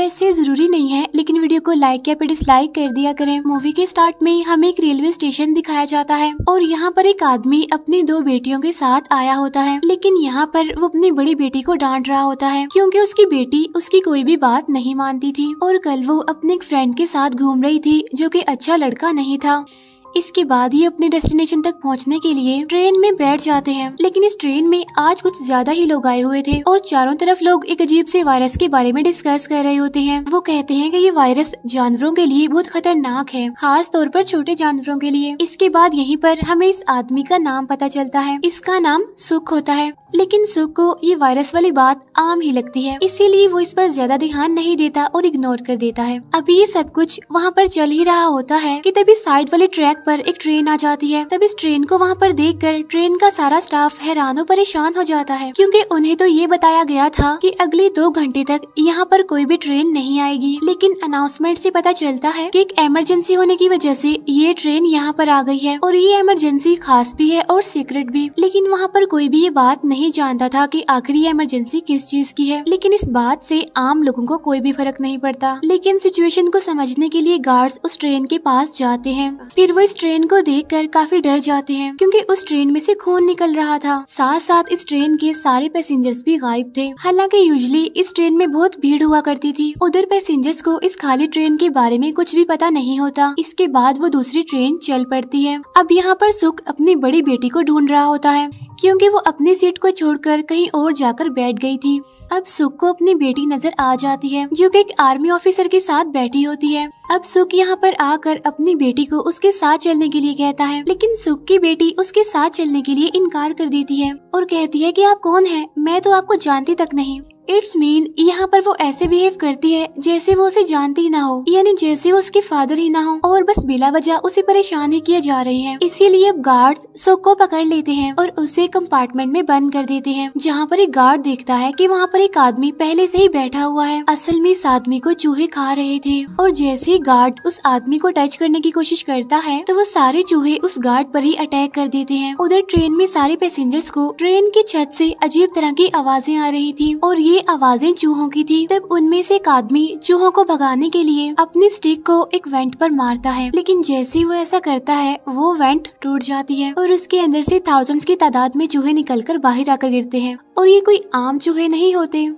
वैसे जरूरी नहीं है, लेकिन वीडियो को लाइक या फिर डिसलाइक कर दिया करें। मूवी के स्टार्ट में हमें एक रेलवे स्टेशन दिखाया जाता है और यहाँ पर एक आदमी अपनी दो बेटियों के साथ आया होता है, लेकिन यहाँ पर वो अपनी बड़ी बेटी को डांट रहा होता है क्योंकि उसकी बेटी उसकी कोई भी बात नहीं मानती थी और कल वो अपने एक फ्रेंड के साथ घूम रही थी जो कि अच्छा लड़का नहीं था। इसके बाद ही अपने डेस्टिनेशन तक पहुंचने के लिए ट्रेन में बैठ जाते हैं, लेकिन इस ट्रेन में आज कुछ ज्यादा ही लोग आए हुए थे और चारों तरफ लोग एक अजीब से वायरस के बारे में डिस्कस कर रहे होते हैं। वो कहते हैं कि ये वायरस जानवरों के लिए बहुत खतरनाक है, खास तौर पर छोटे जानवरों के लिए। इसके बाद यहीं पर हमें इस आदमी का नाम पता चलता है, इसका नाम सुख होता है, लेकिन सुख को ये वायरस वाली बात आम ही लगती है, इसीलिए वो इस पर ज्यादा ध्यान नहीं देता और इग्नोर कर देता है। अभी ये सब कुछ वहाँ पर चल ही रहा होता है कि तभी साइड वाले ट्रैक पर एक ट्रेन आ जाती है। तब इस ट्रेन को वहाँ पर देखकर ट्रेन का सारा स्टाफ हैरान और परेशान हो जाता है क्योंकि उन्हें तो ये बताया गया था कि अगले 2 घंटे तक यहाँ पर कोई भी ट्रेन नहीं आएगी, लेकिन अनाउंसमेंट से पता चलता है कि एक इमरजेंसी होने की वजह से ये ट्रेन यहाँ पर आ गई है और ये इमरजेंसी खास भी है और सीक्रेट भी। लेकिन वहाँ पर कोई भी ये बात नहीं जानता था कि आखिर ये इमरजेंसी किस चीज की है, लेकिन इस बात से आम लोगों को कोई भी फर्क नहीं पड़ता। लेकिन सिचुएशन को समझने के लिए गार्ड्स उस ट्रेन के पास जाते हैं, फिर इस ट्रेन को देखकर काफी डर जाते हैं क्योंकि उस ट्रेन में से खून निकल रहा था, साथ साथ इस ट्रेन के सारे पैसेंजर्स भी गायब थे। हालांकि यूजुअली इस ट्रेन में बहुत भीड़ हुआ करती थी। उधर पैसेंजर्स को इस खाली ट्रेन के बारे में कुछ भी पता नहीं होता। इसके बाद वो दूसरी ट्रेन चल पड़ती है। अब यहाँ पर सुख अपनी बड़ी बेटी को ढूंढ रहा होता है क्योंकि वो अपनी सीट को छोड़कर कहीं और जाकर बैठ गई थी। अब सुख को अपनी बेटी नजर आ जाती है जो कि एक आर्मी ऑफिसर के साथ बैठी होती है। अब सुख यहाँ पर आकर अपनी बेटी को उसके साथ चलने के लिए कहता है, लेकिन सुख की बेटी उसके साथ चलने के लिए इनकार कर देती है और कहती है कि आप कौन हैं, मैं तो आपको जानती तक नहीं। इट्स मीन यहाँ पर वो ऐसे बिहेव करती है जैसे वो उसे जानती ही ना हो, यानी जैसे वो उसके फादर ही ना हो और बस बिला वजह उसे परेशान ही किया जा रहे हैं। इसीलिए अब गार्ड्स सुख को पकड़ लेते हैं और उसे कंपार्टमेंट में बंद कर देते हैं, जहाँ पर एक गार्ड देखता है कि वहाँ पर एक आदमी पहले से ही बैठा हुआ है। असल में इस आदमी को चूहे खा रहे थे और जैसे ही गार्ड उस आदमी को टच करने की कोशिश करता है तो वो सारे चूहे उस गार्ड पर ही अटैक कर देते हैं। उधर ट्रेन में सारे पैसेंजर्स को ट्रेन की छत से अजीब तरह की आवाजें आ रही थी और ये आवाजें चूहों की थी। तब उनमें से एक आदमी चूहों को भगाने के लिए अपनी स्टिक को एक वेंट पर मारता है, लेकिन जैसे ही वो ऐसा करता है वो वेंट टूट जाती है और उसके अंदर से थाउजेंड्स की तादाद में चूहे निकलकर बाहर आकर गिरते हैं। और ये कोई आम चूहे नहीं होते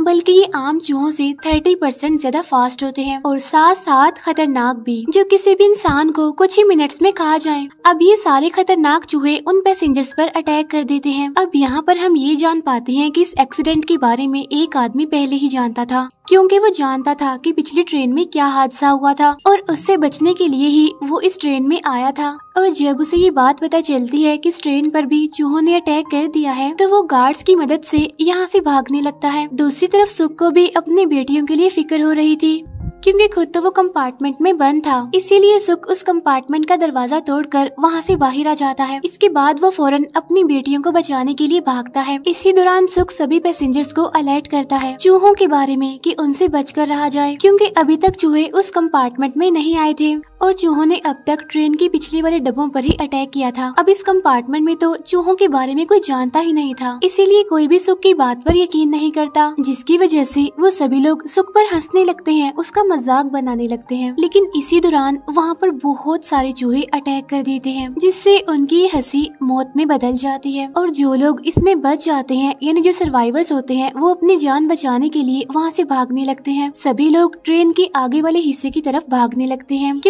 बल्कि ये आम चूहों से 30% ज्यादा फास्ट होते हैं और साथ साथ खतरनाक भी, जो किसी भी इंसान को कुछ ही मिनट्स में खा जाए। अब ये सारे खतरनाक चूहे उन पैसेंजर्स पर अटैक कर देते हैं। अब यहाँ पर हम ये जान पाते हैं कि इस एक्सीडेंट के बारे में एक आदमी पहले ही जानता था क्योंकि वो जानता था कि पिछली ट्रेन में क्या हादसा हुआ था और उससे बचने के लिए ही वो इस ट्रेन में आया था। और जब उसे ये बात पता चलती है कि इस ट्रेन पर भी चूहों ने अटैक कर दिया है तो वो गार्ड्स की मदद से यहाँ से भागने लगता है। दूसरी तरफ सुख को भी अपनी बेटियों के लिए फिक्र हो रही थी क्योंकि खुद तो वो कंपार्टमेंट में बंद था, इसीलिए सुख उस कंपार्टमेंट का दरवाजा तोड़कर वहाँ से बाहर आ जाता है। इसके बाद वो फौरन अपनी बेटियों को बचाने के लिए भागता है। इसी दौरान सुख सभी पैसेंजर्स को अलर्ट करता है चूहों के बारे में कि उनसे बचकर रहा जाए क्योंकि अभी तक चूहे उस कंपार्टमेंट में नहीं आए थे और चूहों ने अब तक ट्रेन की पिछले वाले डब्बों पर ही अटैक किया था। अब इस कंपार्टमेंट में तो चूहों के बारे में कोई जानता ही नहीं था, इसीलिए कोई भी सुख की बात पर यकीन नहीं करता, जिसकी वजह से वो सभी लोग सुख पर हंसने लगते हैं, उसका मजाक बनाने लगते हैं। लेकिन इसी दौरान वहाँ पर बहुत सारे चूहे अटैक कर देते हैं जिससे उनकी हंसी मौत में बदल जाती है और जो लोग इसमें बच जाते हैं यानी जो सर्वाइवर्स होते हैं वो अपनी जान बचाने के लिए वहाँ से भागने लगते हैं। सभी लोग ट्रेन के आगे वाले हिस्से की तरफ भागने लगते हैं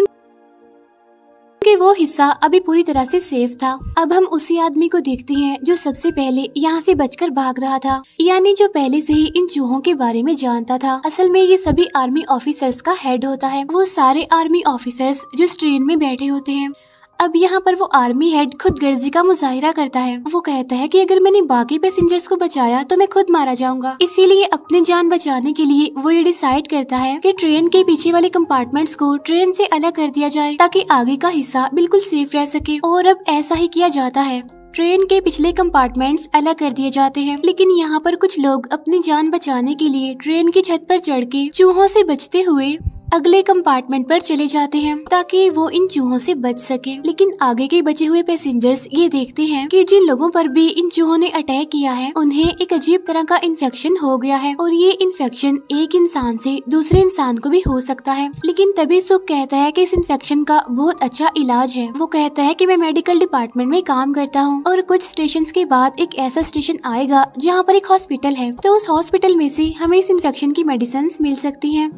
क्योंकि वो हिस्सा अभी पूरी तरह से सेफ था। अब हम उसी आदमी को देखते हैं जो सबसे पहले यहाँ से बचकर भाग रहा था, यानी जो पहले से ही इन चूहों के बारे में जानता था। असल में ये सभी आर्मी ऑफिसर्स का हेड होता है, वो सारे आर्मी ऑफिसर्स जो इस ट्रेन में बैठे होते हैं। अब यहाँ पर वो आर्मी हेड खुद गर्जी का मुजाहिरा करता है, वो कहता है कि अगर मैंने बाकी पैसेंजर्स को बचाया तो मैं खुद मारा जाऊंगा। इसीलिए अपनी जान बचाने के लिए वो ये डिसाइड करता है कि ट्रेन के पीछे वाले कंपार्टमेंट्स को ट्रेन से अलग कर दिया जाए ताकि आगे का हिस्सा बिल्कुल सेफ रह सके। और अब ऐसा ही किया जाता है, ट्रेन के पिछले कंपार्टमेंट्स अलग कर दिए जाते हैं। लेकिन यहाँ पर कुछ लोग अपनी जान बचाने के लिए ट्रेन की छत पर चढ़ के चूहों से बचते हुए अगले कंपार्टमेंट पर चले जाते हैं ताकि वो इन चूहों से बच सके। लेकिन आगे के बचे हुए पैसेंजर्स ये देखते हैं कि जिन लोगों पर भी इन चूहों ने अटैक किया है उन्हें एक अजीब तरह का इन्फेक्शन हो गया है और ये इन्फेक्शन एक इंसान से दूसरे इंसान को भी हो सकता है। लेकिन तभी सुख कहता है कि इस इन्फेक्शन का बहुत अच्छा इलाज है। वो कहता है कि मैं मेडिकल डिपार्टमेंट में काम करता हूँ और कुछ स्टेशंस के बाद एक ऐसा स्टेशन आएगा जहाँ पर एक हॉस्पिटल है, तो उस हॉस्पिटल में से हमें इस इन्फेक्शन की मेडिसिन मिल सकती हैं।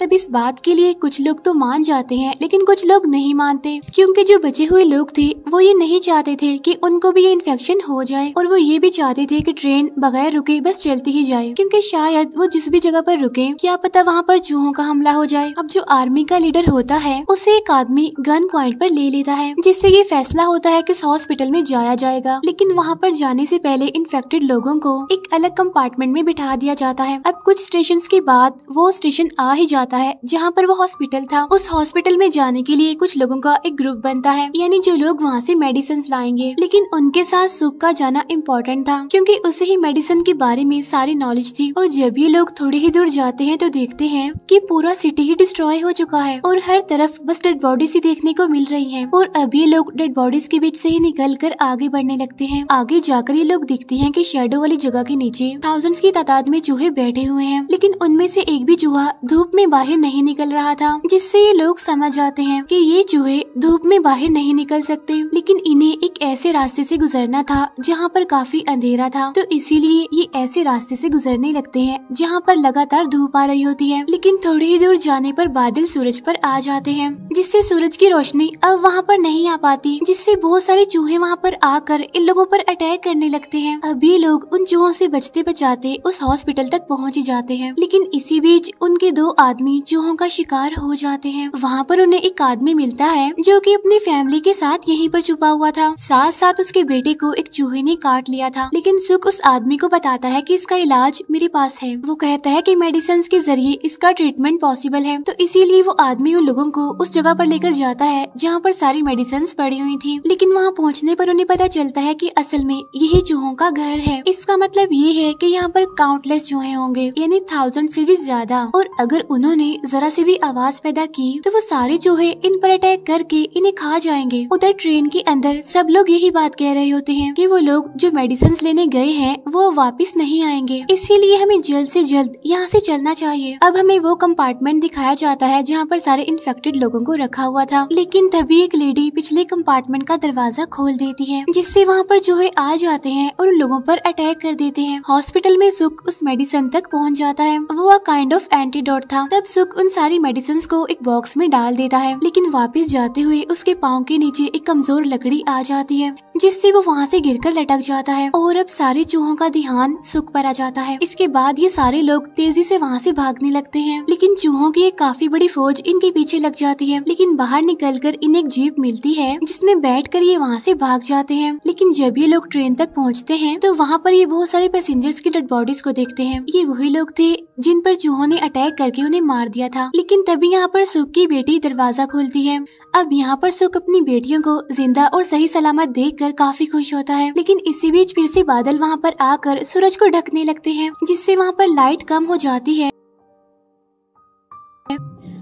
तब इस बात के लिए कुछ लोग तो मान जाते हैं लेकिन कुछ लोग नहीं मानते, क्योंकि जो बचे हुए लोग थे वो ये नहीं चाहते थे कि उनको भी ये इन्फेक्शन हो जाए और वो ये भी चाहते थे कि ट्रेन बगैर रुके बस चलती ही जाए, क्योंकि शायद वो जिस भी जगह पर रुके क्या पता वहाँ पर चूहों का हमला हो जाए। अब जो आर्मी का लीडर होता है उसे एक आदमी गन पॉइंट पर ले लेता है, जिससे ये फैसला होता है कि उस हॉस्पिटल में जाया जाएगा। लेकिन वहाँ पर जाने से पहले इन्फेक्टेड लोगों को एक अलग कंपार्टमेंट में बिठा दिया जाता है। अब कुछ स्टेशन के बाद वो स्टेशन आ ही जाता है जहाँ पर वो हॉस्पिटल था। उस हॉस्पिटल में जाने के लिए कुछ लोगों का एक ग्रुप बनता है, यानी जो लोग वहाँ से मेडिसिन लाएंगे। लेकिन उनके साथ सुख का जाना इम्पोर्टेंट था क्योंकि उसे ही मेडिसिन के बारे में सारी नॉलेज थी। और जब ये लोग थोड़ी ही दूर जाते हैं तो देखते हैं कि पूरा सिटी ही डिस्ट्रॉय हो चुका है और हर तरफ बस डेड बॉडीज ही देखने को मिल रही है। और अब ये लोग डेड बॉडीज के बीच से ही निकल कर आगे बढ़ने लगते हैं। आगे जाकर ये लोग देखते हैं कि शेडो वाली जगह के नीचे थाउजेंड्स की तादाद में चूहे बैठे हुए हैं, लेकिन उनमें से एक भी चूहा धूप में बाहर नहीं निकल रहा था, जिससे ये लोग समझ जाते हैं कि ये चूहे धूप में बाहर नहीं निकल सकते। लेकिन इन्हें एक ऐसे रास्ते से गुजरना था जहाँ पर काफी अंधेरा था, तो इसीलिए ये ऐसे रास्ते से गुजरने लगते हैं जहाँ पर लगातार धूप आ रही होती है। लेकिन थोड़ी ही दूर जाने पर बादल सूरज पर आ जाते हैं, जिससे सूरज की रोशनी अब वहाँ पर नहीं आ पाती, जिससे बहुत सारे चूहे वहाँ पर आकर इन लोगों पर अटैक करने लगते हैं। अब ये लोग उन चूहों से बचते बचाते उस हॉस्पिटल तक पहुँच ही जाते हैं, लेकिन इसी बीच उनके दो आदमी चूहों का शिकार हो जाते हैं। वहाँ पर उन्हें एक आदमी मिलता है जो कि अपनी फैमिली के साथ यहीं पर छुपा हुआ था, साथ साथ उसके बेटे को एक चूहे ने काट लिया था। लेकिन सुख उस आदमी को बताता है कि इसका इलाज मेरे पास है। वो कहता है कि मेडिसिन के जरिए इसका ट्रीटमेंट पॉसिबल है, तो इसीलिए वो आदमी उन लोगों को उस जगह पर लेकर जाता है जहाँ पर सारी मेडिसिन पड़ी हुई थी। लेकिन वहाँ पहुँचने पर उन्हें पता चलता है कि असल में यही चूहों का घर है। इसका मतलब ये है कि यहाँ पर काउंटलेस चूहे होंगे, यानी 1000 से भी ज्यादा, और अगर उन्होंने जरा से भी आवाज पैदा की तो वो सारे चूहे इन पर अटैक करके इन्हें खा जाएंगे। उधर ट्रेन के अंदर सब लोग यही बात कह रहे होते हैं कि वो लोग जो मेडिसिन लेने गए हैं वो वापस नहीं आएंगे, इसीलिए हमें जल्द से जल्द यहाँ से चलना चाहिए। अब हमें वो कंपार्टमेंट दिखाया जाता है जहाँ पर सारे इन्फेक्टेड लोगों को रखा हुआ था, लेकिन तभी एक लेडी पिछले कंपार्टमेंट का दरवाजा खोल देती है, जिससे वहाँ पर चूहे आ जाते हैं और उन लोगों पर अटैक कर देते हैं। हॉस्पिटल में सुख उस मेडिसिन तक पहुँच जाता है, वो अ काइंड ऑफ एंटीडोट था। तब सुख उन सारी मेडिसिन को एक बॉक्स में डाल देता है, लेकिन वापस जाते हुए उसके पाँव के नीचे एक कमजोर लकड़ी आ जाती है, जिससे वो वहाँ से गिरकर लटक जाता है। और अब सारे चूहों का ध्यान सुख पर आ जाता है। इसके बाद ये सारे लोग तेजी से वहाँ से भागने लगते हैं, लेकिन चूहों की एक काफी बड़ी फौज इनके पीछे लग जाती है। लेकिन बाहर निकलकर इन्हें एक जीप मिलती है जिसमें बैठकर ये वहाँ से भाग जाते हैं। लेकिन जब ये लोग ट्रेन तक पहुँचते हैं तो वहाँ पर ये बहुत सारे पैसेंजर्स की डेड बॉडीज को देखते हैं। ये वही लोग थे जिन पर चूहों ने अटैक करके उन्हें मार दिया था। लेकिन तभी यहाँ पर सुख की बेटी दरवाजा खोलती है। अब यहाँ पर सुख अपनी बेटियों को जिंदा और सही सलामत देखकर काफी खुश होता है, लेकिन इसी बीच फिर से बादल वहाँ पर आकर सूरज को ढकने लगते हैं, जिससे वहाँ पर लाइट कम हो जाती है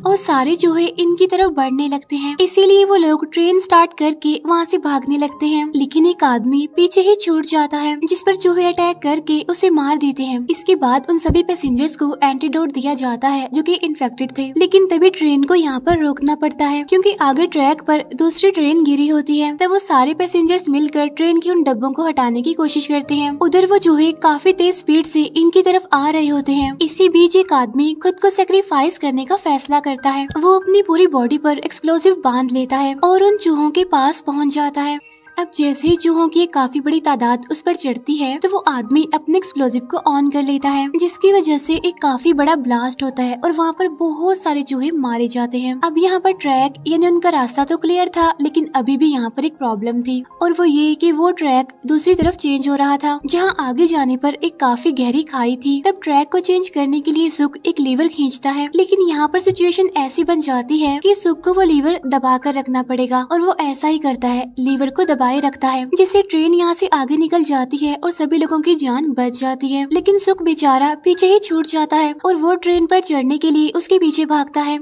और सारे चूहे इनकी तरफ बढ़ने लगते हैं। इसीलिए वो लोग ट्रेन स्टार्ट करके वहाँ से भागने लगते हैं, लेकिन एक आदमी पीछे ही छूट जाता है, जिस पर चूहे अटैक करके उसे मार देते हैं। इसके बाद उन सभी पैसेंजर्स को एंटीडोट दिया जाता है जो कि इन्फेक्टेड थे। लेकिन तभी ट्रेन को यहाँ पर रोकना पड़ता है क्योंकि आगे ट्रैक पर दूसरी ट्रेन गिरी होती है। तब वो सारे पैसेंजर्स मिलकर ट्रेन के उन डब्बों को हटाने की कोशिश करते हैं। उधर वो चूहे काफी तेज स्पीड से इनकी तरफ आ रहे होते हैं। इसी बीच एक आदमी खुद को सेक्रीफाइस करने का फैसला करता है। वो अपनी पूरी बॉडी पर एक्सप्लोसिव बांध लेता है और उन चूहों के पास पहुंच जाता है। अब जैसे ही चूहों की एक काफी बड़ी तादाद उस पर चढ़ती है तो वो आदमी अपने एक्सप्लोजिव को ऑन कर लेता है, जिसकी वजह से एक काफी बड़ा ब्लास्ट होता है और वहाँ पर बहुत सारे चूहे मारे जाते हैं। अब यहाँ पर ट्रैक यानी उनका रास्ता तो क्लियर था, लेकिन अभी भी यहाँ पर एक प्रॉब्लम थी और वो ये कि वो ट्रैक दूसरी तरफ चेंज हो रहा था, जहाँ आगे जाने पर एक काफी गहरी खाई थी। तब ट्रैक को चेंज करने के लिए सुख एक लीवर खींचता है, लेकिन यहाँ पर सिचुएशन ऐसी बन जाती है कि सुख को वो लीवर दबा कर रखना पड़ेगा और वो ऐसा ही करता है, लीवर को दबाए रखता है, जिससे ट्रेन यहाँ से आगे निकल जाती है और सभी लोगों की जान बच जाती है। लेकिन सुख बेचारा पीछे ही छूट जाता है और वो ट्रेन पर चढ़ने के लिए उसके पीछे भागता है।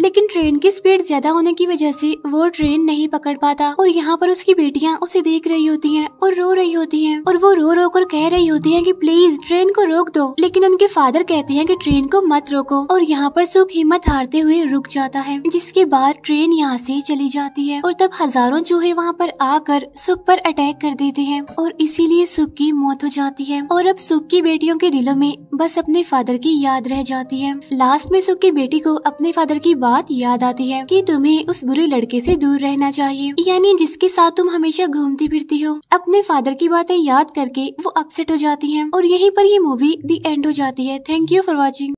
लेकिन ट्रेन की स्पीड ज्यादा होने की वजह से वो ट्रेन नहीं पकड़ पाता। और यहाँ पर उसकी बेटियाँ उसे देख रही होती हैं और रो रही होती हैं और वो रो रो कर कह रही होती हैं कि प्लीज ट्रेन को रोक दो, लेकिन उनके फादर कहते हैं कि ट्रेन को मत रोको। और यहाँ पर सुख हिम्मत हारते हुए रुक जाता है, जिसके बाद ट्रेन यहाँ से चली जाती है। और तब हजारों चूहे वहाँ पर आकर सुख पर अटैक कर देते हैं और इसीलिए सुख की मौत हो जाती है। और अब सुख की बेटियों के दिलों में बस अपने फादर की याद रह जाती है। लास्ट में सुख की बेटी को अपने फादर की बात याद आती है कि तुम्हें उस बुरे लड़के से दूर रहना चाहिए, यानी जिसके साथ तुम हमेशा घूमती फिरती हो। अपने फादर की बातें याद करके वो अपसेट हो जाती है। और यहीं पर ये मूवी दी एंड हो जाती है। Thank you for watching.